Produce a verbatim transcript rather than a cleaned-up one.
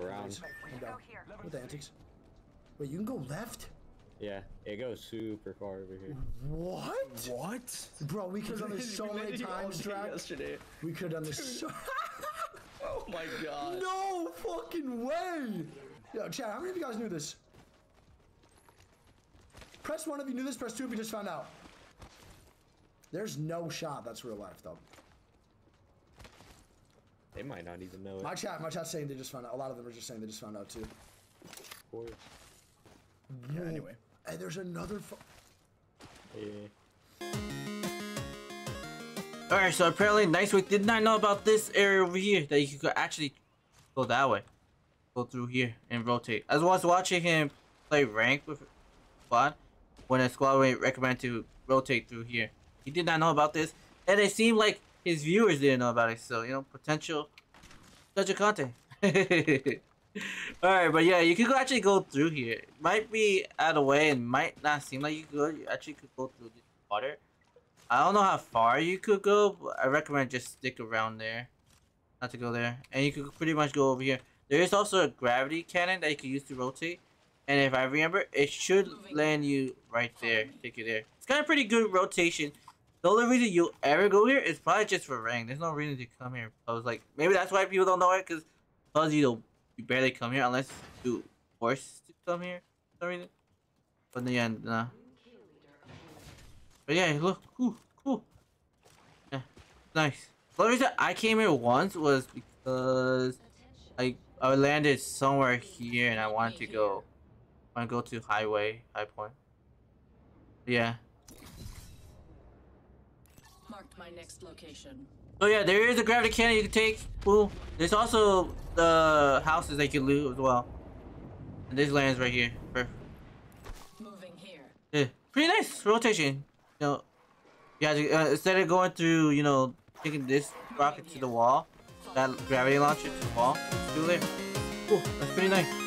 Go around. I'm down. What the antics? Wait, you can go left? Yeah, it goes super far over here. What? What? Bro, we could have done this so many times, Drac. Yesterday. We could have done this so... Oh my god. No fucking way! Yo, chat, how many of you guys knew this? Press one if you knew this, press two if you just found out. There's no shot that's real life, though. They might not even know it. My chat, my chat's saying they just found out. A lot of them are just saying they just found out, too. Of course. Yeah, anyway. And there's another fu- Yeah. Alright, so apparently Nicewigg did not know about this area over here, that you could actually go that way. Go through here and rotate. As well as watching him play ranked with squad, when a squad would recommend to rotate through here. He did not know about this, and it seemed like his viewers didn't know about it, so, you know, potential potential content. Alright, but yeah, you could actually go through here. It might be out of way and might not seem like you could. You actually could go through this water. I don't know how far you could go, but I recommend just stick around there. Not to go there. And you could pretty much go over here. There is also a gravity cannon that you can use to rotate. And if I remember, it should land you right there. Take you there. It's kind of pretty good rotation. The only reason you ever go here is probably just for rank. There's no reason to come here. I was like, maybe that's why people don't know it, because it tells you to... You barely come here unless you forced to come here for some reason. But yeah, nah. But yeah, look, cool, cool. Yeah, nice. The only reason I came here once was because I I landed somewhere here and I wanted to go. I want to go to highway, high point. But yeah. Marked my next location. So yeah, there is a gravity cannon you can take. Cool. There's also the houses that you can loot as well. And this lands right here. Perfect. Moving here. Yeah. Pretty nice rotation. You know, you have to, uh, instead of going through, you know, taking this rocket to the wall, that gravity launcher to the wall, do it. Cool. That's pretty nice.